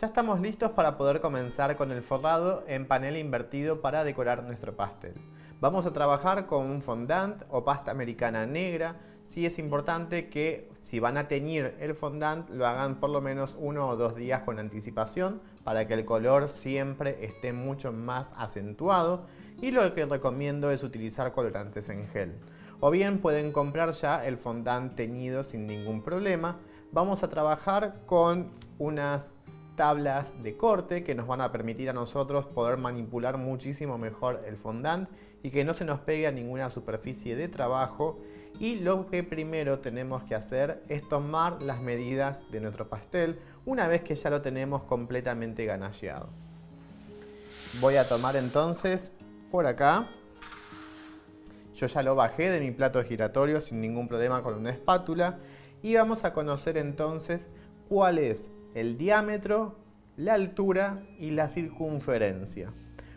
Ya estamos listos para poder comenzar con el forrado en panel invertido para decorar nuestro pastel. Vamos a trabajar con un fondant o pasta americana negra. Sí es importante que si van a teñir el fondant lo hagan por lo menos 1 o 2 días con anticipación para que el color siempre esté mucho más acentuado, y lo que recomiendo es utilizar colorantes en gel. O bien pueden comprar ya el fondant teñido sin ningún problema. Vamos a trabajar con unas tablas de corte que nos van a permitir a nosotros poder manipular muchísimo mejor el fondant y que no se nos pegue a ninguna superficie de trabajo. Y lo que primero tenemos que hacer es tomar las medidas de nuestro pastel una vez que ya lo tenemos completamente ganacheado. Voy a tomar entonces por acá. Yo ya lo bajé de mi plato giratorio sin ningún problema con una espátula, y vamos a conocer entonces cuál es el diámetro, la altura y la circunferencia.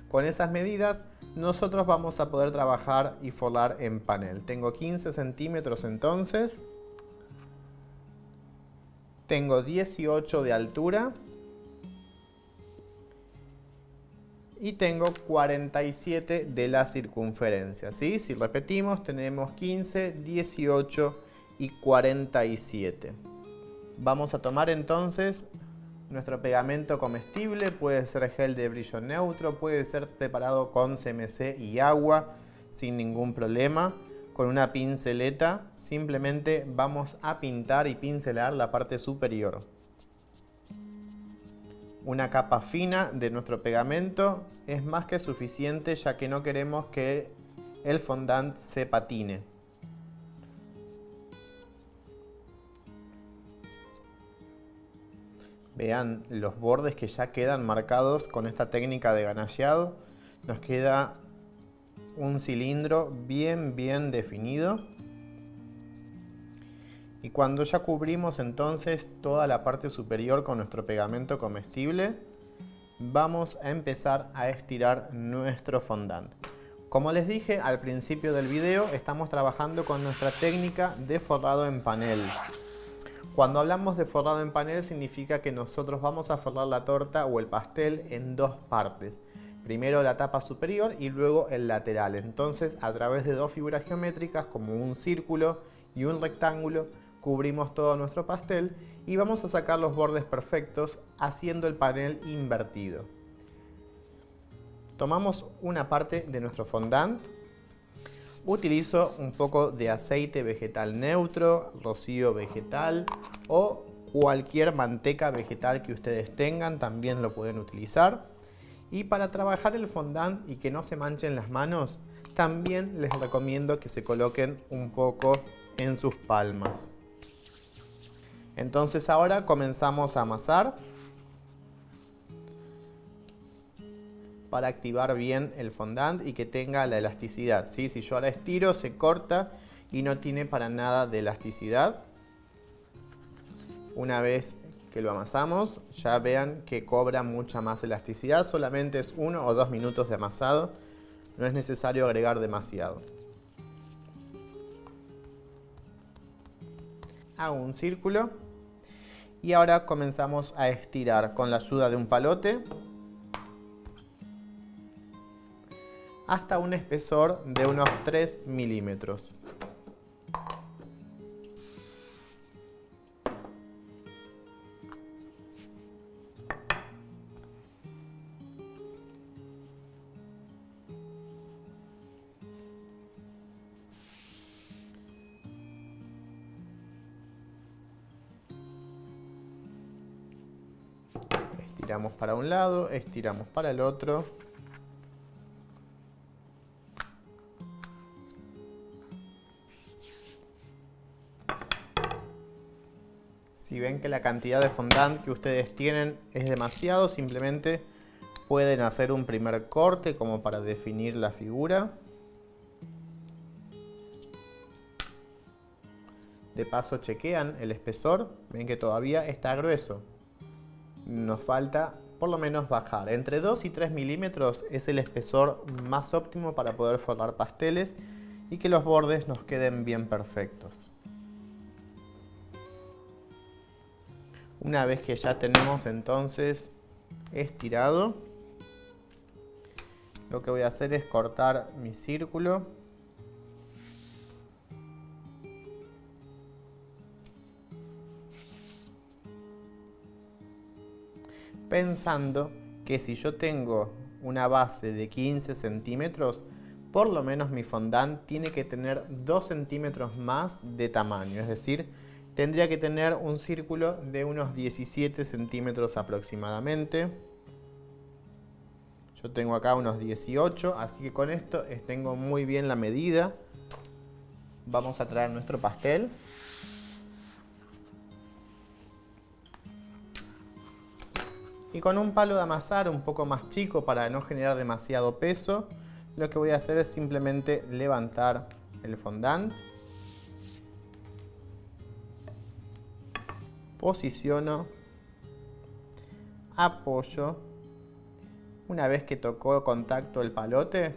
Con esas medidas nosotros vamos a poder trabajar y forrar en panel. Tengo 15 centímetros entonces, tengo 18 de altura y tengo 47 de la circunferencia, ¿sí? Si repetimos, tenemos 15, 18 y 47. Vamos a tomar entonces nuestro pegamento comestible, puede ser gel de brillo neutro, puede ser preparado con CMC y agua sin ningún problema. Con una pinceleta simplemente vamos a pintar y pincelar la parte superior. Una capa fina de nuestro pegamento es más que suficiente, ya que no queremos que el fondant se patine. Vean los bordes que ya quedan marcados con esta técnica de ganacheado. Nos queda un cilindro bien definido. Y cuando ya cubrimos entonces toda la parte superior con nuestro pegamento comestible, vamos a empezar a estirar nuestro fondant. Como les dije al principio del video, estamos trabajando con nuestra técnica de forrado en panel. Cuando hablamos de forrado en panel significa que nosotros vamos a forrar la torta o el pastel en 2 partes. Primero la tapa superior y luego el lateral. Entonces, a través de 2 figuras geométricas como un círculo y un rectángulo, cubrimos todo nuestro pastel y vamos a sacar los bordes perfectos haciendo el panel invertido. Tomamos una parte de nuestro fondant. Utilizo un poco de aceite vegetal neutro, rocío vegetal o cualquier manteca vegetal que ustedes tengan, también lo pueden utilizar. Y para trabajar el fondant y que no se manchen las manos, también les recomiendo que se coloquen un poco en sus palmas. Entonces ahora comenzamos a amasar para activar bien el fondant y que tenga la elasticidad, ¿sí? Si yo ahora estiro, se corta y no tiene para nada de elasticidad. Una vez que lo amasamos, ya vean que cobra mucha más elasticidad. Solamente es 1 o 2 minutos de amasado, no es necesario agregar demasiado. Hago un círculo y ahora comenzamos a estirar con la ayuda de un palote hasta un espesor de unos 3 milímetros. Estiramos para un lado, estiramos para el otro. Si ven que la cantidad de fondant que ustedes tienen es demasiado, simplemente pueden hacer un primer corte como para definir la figura. De paso chequean el espesor, ven que todavía está grueso. Nos falta por lo menos bajar. Entre 2 y 3 milímetros es el espesor más óptimo para poder forrar pasteles y que los bordes nos queden bien perfectos. Una vez que ya tenemos entonces estirado, lo que voy a hacer es cortar mi círculo. Pensando que si yo tengo una base de 15 centímetros, por lo menos mi fondant tiene que tener 2 centímetros más de tamaño, es decir, tendría que tener un círculo de unos 17 centímetros aproximadamente. Yo tengo acá unos 18, así que con esto tengo muy bien la medida. Vamos a traer nuestro pastel. Y con un palo de amasar un poco más chico para no generar demasiado peso, lo que voy a hacer es simplemente levantar el fondant. Posiciono, apoyo, una vez que tocó contacto el palote,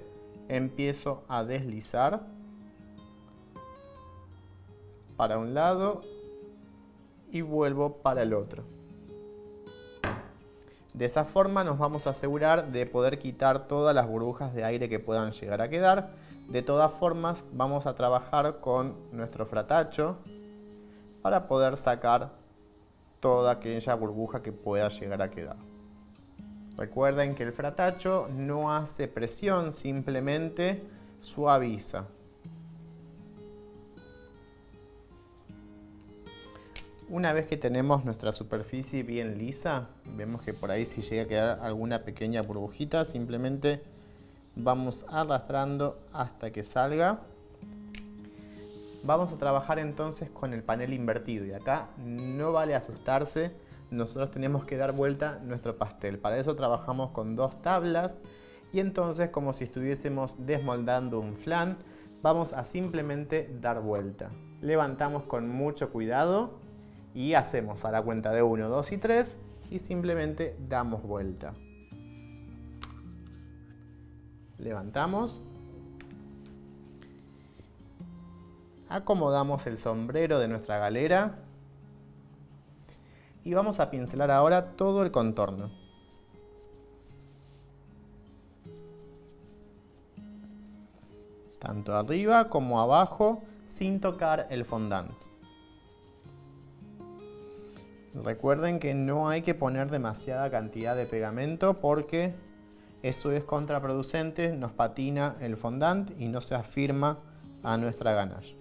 empiezo a deslizar para un lado y vuelvo para el otro. De esa forma nos vamos a asegurar de poder quitar todas las burbujas de aire que puedan llegar a quedar. De todas formas, vamos a trabajar con nuestro fratacho para poder sacar toda aquella burbuja que pueda llegar a quedar. Recuerden que el fratacho no hace presión, simplemente suaviza. Una vez que tenemos nuestra superficie bien lisa, vemos que por ahí si llega a quedar alguna pequeña burbujita, simplemente vamos arrastrando hasta que salga. Vamos a trabajar entonces con el panel invertido y acá no vale asustarse, nosotros tenemos que dar vuelta nuestro pastel. Para eso trabajamos con 2 tablas y entonces, como si estuviésemos desmoldando un flan, vamos a simplemente dar vuelta. Levantamos con mucho cuidado y hacemos a la cuenta de 1, 2 y 3 y simplemente damos vuelta. Levantamos. Acomodamos el sombrero de nuestra galera y vamos a pincelar ahora todo el contorno. Tanto arriba como abajo, sin tocar el fondant. Recuerden que no hay que poner demasiada cantidad de pegamento porque eso es contraproducente, nos patina el fondant y no se afirma a nuestra ganache.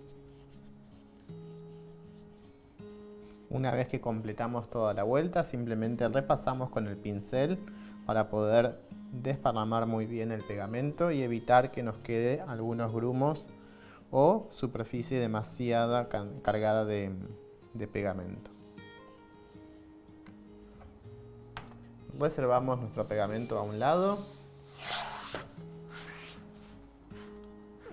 Una vez que completamos toda la vuelta, simplemente repasamos con el pincel para poder desparramar muy bien el pegamento y evitar que nos quede algunos grumos o superficie demasiado cargada de pegamento. Reservamos nuestro pegamento a un lado.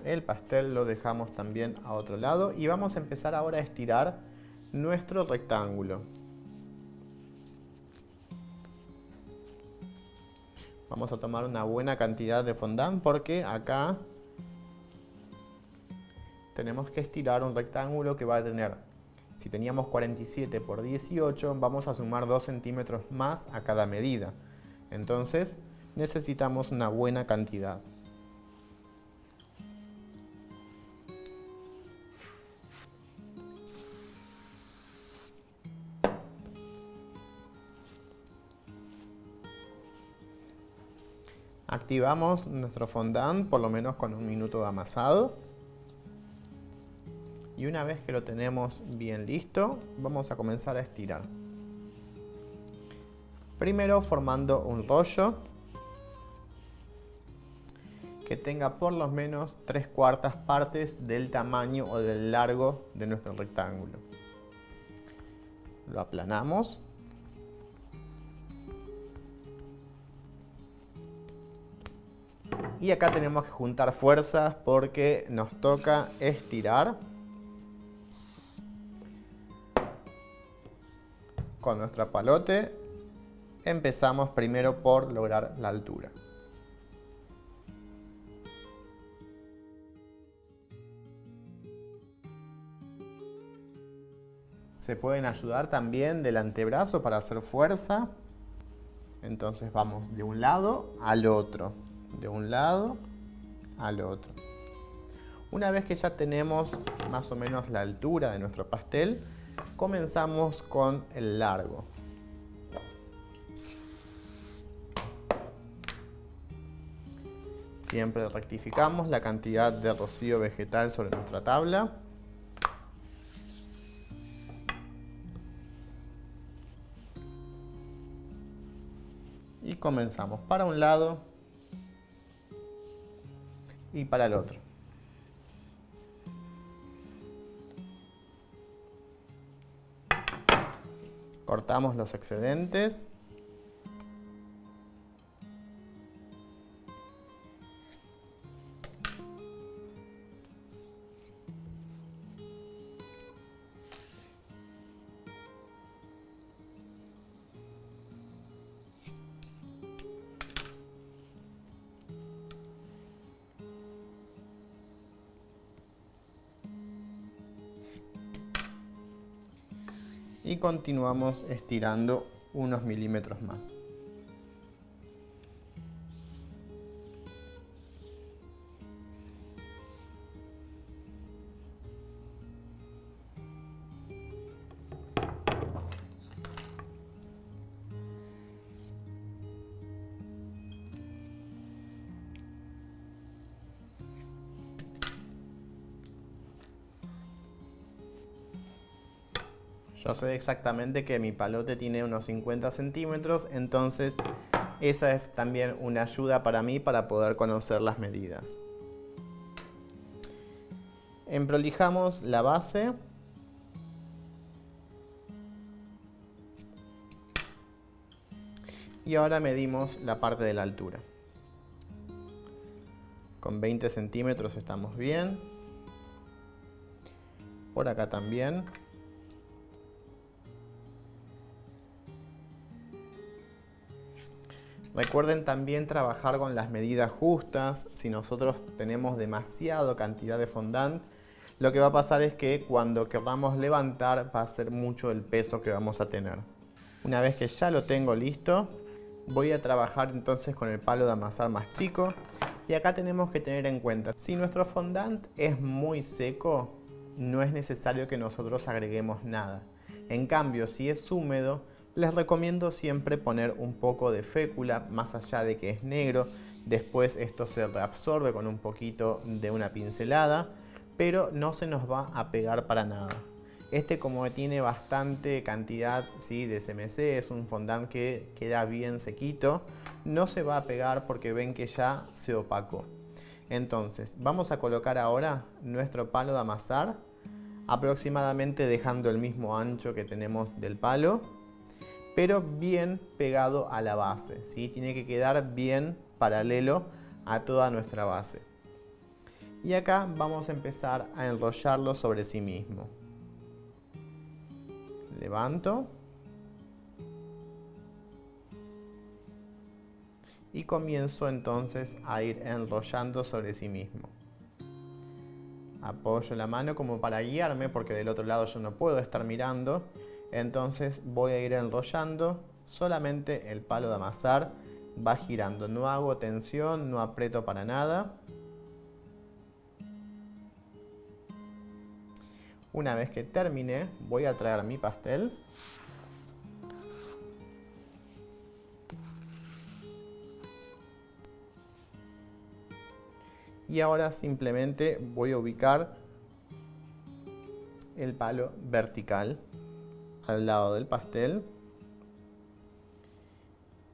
El pastel lo dejamos también a otro lado y vamos a empezar ahora a estirar nuestro rectángulo. Vamos a tomar una buena cantidad de fondant porque acá tenemos que estirar un rectángulo que va a tener, si teníamos 47 por 18, vamos a sumar 2 centímetros más a cada medida. Entonces necesitamos una buena cantidad. Activamos nuestro fondant por lo menos con 1 minuto de amasado. Y una vez que lo tenemos bien listo, vamos a comenzar a estirar. Primero formando un rollo que tenga por lo menos 3/4 partes del tamaño o del largo de nuestro rectángulo. Lo aplanamos. Y acá tenemos que juntar fuerzas porque nos toca estirar con nuestro palote. Empezamos primero por lograr la altura. Se pueden ayudar también del antebrazo para hacer fuerza. Entonces vamos de un lado al otro, de un lado al otro. Una vez que ya tenemos más o menos la altura de nuestro pastel, comenzamos con el largo. Siempre rectificamos la cantidad de rocío vegetal sobre nuestra tabla. Y comenzamos para un lado y para el otro. Cortamos los excedentes. Y continuamos estirando unos milímetros más. Yo sé exactamente que mi palote tiene unos 50 centímetros, entonces esa es también una ayuda para mí para poder conocer las medidas. Emprolijamos la base. Y ahora medimos la parte de la altura. Con 20 centímetros estamos bien. Por acá también. Recuerden también trabajar con las medidas justas. Si nosotros tenemos demasiada cantidad de fondant, lo que va a pasar es que cuando queramos levantar va a ser mucho el peso que vamos a tener. Una vez que ya lo tengo listo, voy a trabajar entonces con el palo de amasar más chico. Y acá tenemos que tener en cuenta, si nuestro fondant es muy seco, no es necesario que nosotros agreguemos nada. En cambio, si es húmedo, les recomiendo siempre poner un poco de fécula, más allá de que es negro. Después esto se reabsorbe con un poquito de una pincelada, pero no se nos va a pegar para nada. Este, como tiene bastante cantidad, ¿sí?, de CMC, es un fondant que queda bien sequito, no se va a pegar porque ven que ya se opacó. Entonces vamos a colocar ahora nuestro palo de amasar, aproximadamente dejando el mismo ancho que tenemos del palo, pero bien pegado a la base, ¿sí? Tiene que quedar bien paralelo a toda nuestra base. Y acá vamos a empezar a enrollarlo sobre sí mismo. Levanto. Y comienzo entonces a ir enrollando sobre sí mismo. Apoyo la mano como para guiarme, porque del otro lado yo no puedo estar mirando. Entonces voy a ir enrollando, solamente el palo de amasar va girando, no hago tensión, no aprieto para nada. Una vez que termine, voy a traer mi pastel. Y ahora simplemente voy a ubicar el palo vertical al lado del pastel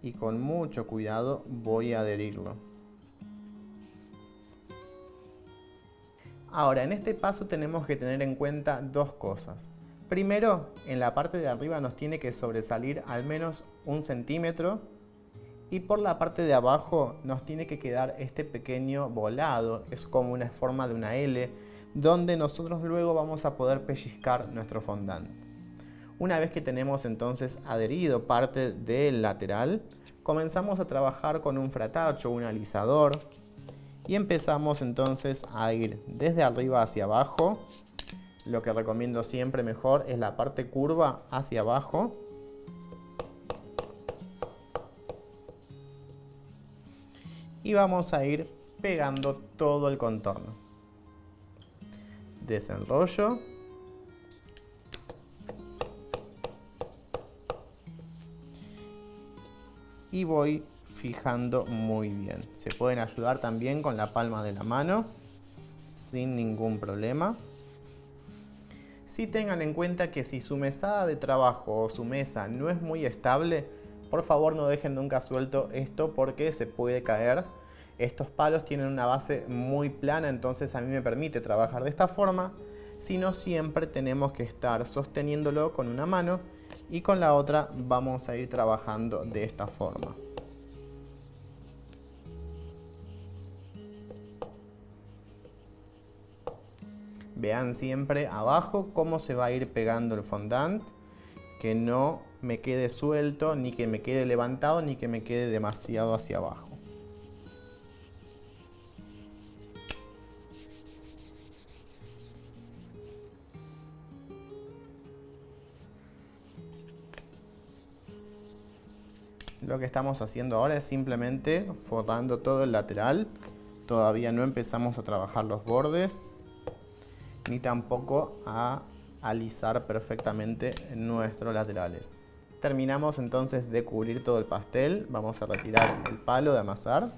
y con mucho cuidado voy a adherirlo. Ahora, en este paso tenemos que tener en cuenta dos cosas. Primero, en la parte de arriba nos tiene que sobresalir al menos 1 centímetro y por la parte de abajo nos tiene que quedar este pequeño volado, es como una forma de una L, donde nosotros luego vamos a poder pellizcar nuestro fondant. Una vez que tenemos entonces adherido parte del lateral, comenzamos a trabajar con un fratacho, un alisador, y empezamos entonces a ir desde arriba hacia abajo, Lo que recomiendo siempre mejor es la parte curva hacia abajo. Y vamos a ir pegando todo el contorno. Desenrollo. Y voy fijando muy bien. Se pueden ayudar también con la palma de la mano, sin ningún problema. Sí, tengan en cuenta que si su mesada de trabajo o su mesa no es muy estable, por favor no dejen nunca suelto esto porque se puede caer. Estos palos tienen una base muy plana, entonces a mí me permite trabajar de esta forma. Si no, siempre tenemos que estar sosteniéndolo con una mano y con la otra vamos a ir trabajando de esta forma. Vean siempre abajo cómo se va a ir pegando el fondant, que no me quede suelto, ni que me quede levantado, ni que me quede demasiado hacia abajo. Lo que estamos haciendo ahora es simplemente forrando todo el lateral. Todavía no empezamos a trabajar los bordes, ni tampoco a alisar perfectamente nuestros laterales. Terminamos entonces de cubrir todo el pastel. Vamos a retirar el palo de amasar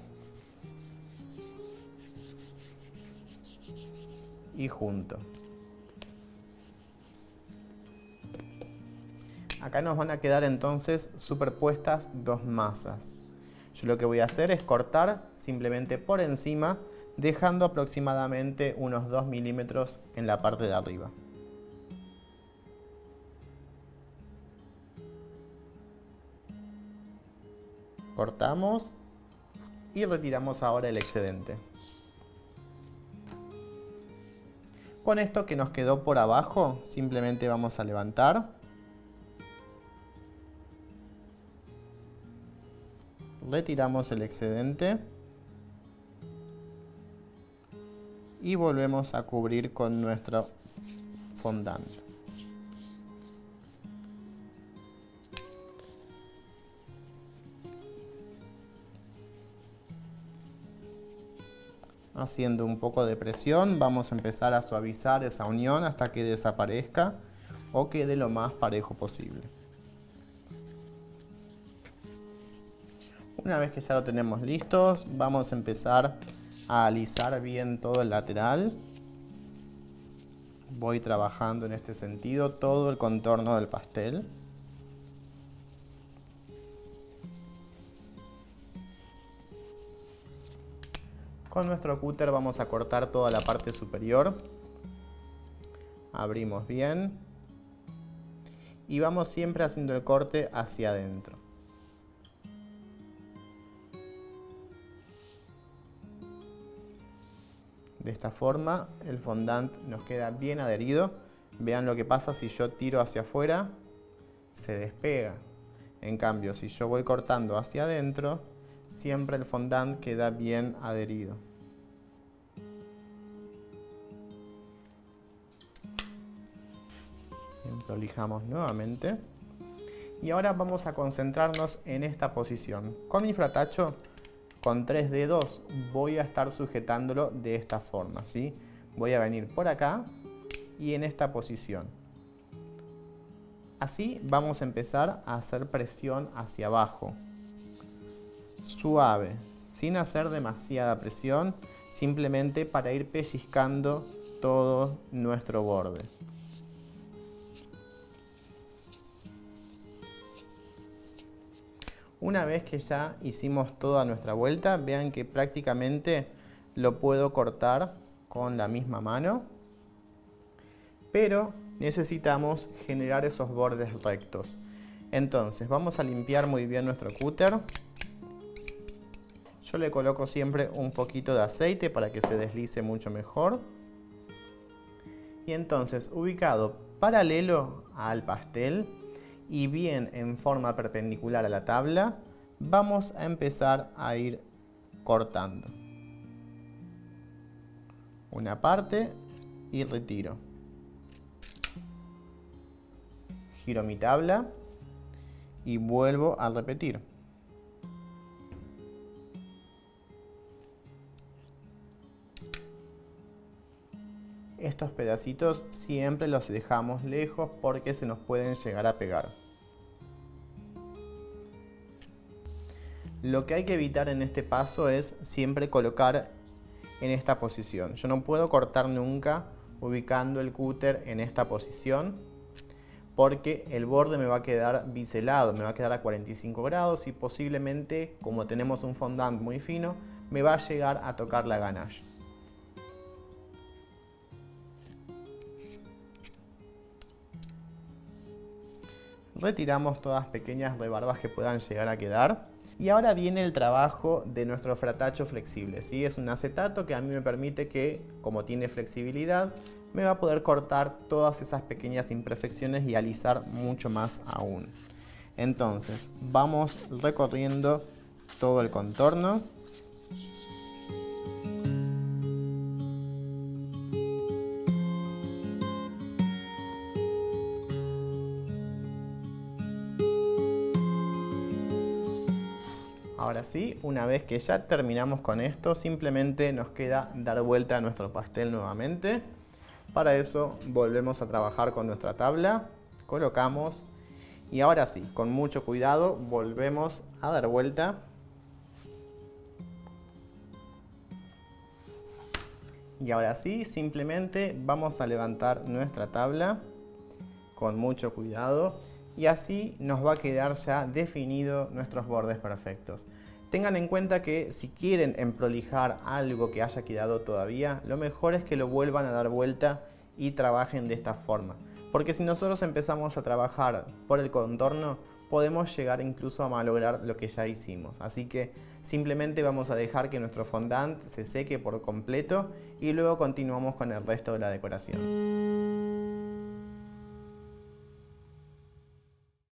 y junto. Acá nos van a quedar entonces superpuestas dos masas. Yo lo que voy a hacer es cortar simplemente por encima, dejando aproximadamente unos 2 milímetros en la parte de arriba. Cortamos y retiramos ahora el excedente. Con esto que nos quedó por abajo, simplemente vamos a levantar, retiramos el excedente y volvemos a cubrir con nuestro fondant. Haciendo un poco de presión, vamos a empezar a suavizar esa unión hasta que desaparezca o quede lo más parejo posible. Una vez que ya lo tenemos listos, vamos a empezar a alisar bien todo el lateral. Voy trabajando en este sentido todo el contorno del pastel. Con nuestro cúter vamos a cortar toda la parte superior. Abrimos bien y vamos siempre haciendo el corte hacia adentro. De esta forma el fondant nos queda bien adherido. Vean lo que pasa si yo tiro hacia afuera, se despega. En cambio, si yo voy cortando hacia adentro, siempre el fondant queda bien adherido. Bien, prolijamos nuevamente. Y ahora vamos a concentrarnos en esta posición. Con mi fratacho, con 3 dedos voy a estar sujetándolo de esta forma, ¿sí? Voy a venir por acá y en esta posición. Así vamos a empezar a hacer presión hacia abajo. Suave, sin hacer demasiada presión, simplemente para ir pellizcando todo nuestro borde. Una vez que ya hicimos toda nuestra vuelta, vean que prácticamente lo puedo cortar con la misma mano, pero necesitamos generar esos bordes rectos. Entonces vamos a limpiar muy bien nuestro cúter. Yo le coloco siempre un poquito de aceite para que se deslice mucho mejor. Y entonces, ubicado paralelo al pastel y bien en forma perpendicular a la tabla, vamos a empezar a ir cortando una parte y retiro. giro mi tabla y vuelvo a repetir. Estos pedacitos siempre los dejamos lejos porque se nos pueden llegar a pegar. Lo que hay que evitar en este paso es siempre colocar en esta posición. Yo no puedo cortar nunca ubicando el cúter en esta posición porque el borde me va a quedar biselado, me va a quedar a 45 grados y posiblemente, como tenemos un fondant muy fino, me va a llegar a tocar la ganache. Retiramos todas las pequeñas rebarbas que puedan llegar a quedar. Y ahora viene el trabajo de nuestro fratacho flexible, ¿sí? Es un acetato que a mí me permite que, como tiene flexibilidad, me va a poder cortar todas esas pequeñas imperfecciones y alisar mucho más aún. Entonces, vamos recorriendo todo el contorno. Ahora sí, una vez que ya terminamos con esto, simplemente nos queda dar vuelta a nuestro pastel nuevamente. Para eso volvemos a trabajar con nuestra tabla, colocamos y ahora sí, con mucho cuidado, volvemos a dar vuelta. Y ahora sí, simplemente vamos a levantar nuestra tabla con mucho cuidado. Y así nos va a quedar ya definido nuestros bordes perfectos. Tengan en cuenta que si quieren emprolijar algo que haya quedado todavía, lo mejor es que lo vuelvan a dar vuelta y trabajen de esta forma. Porque si nosotros empezamos a trabajar por el contorno, podemos llegar incluso a malograr lo que ya hicimos. Así que simplemente vamos a dejar que nuestro fondant se seque por completo y luego continuamos con el resto de la decoración.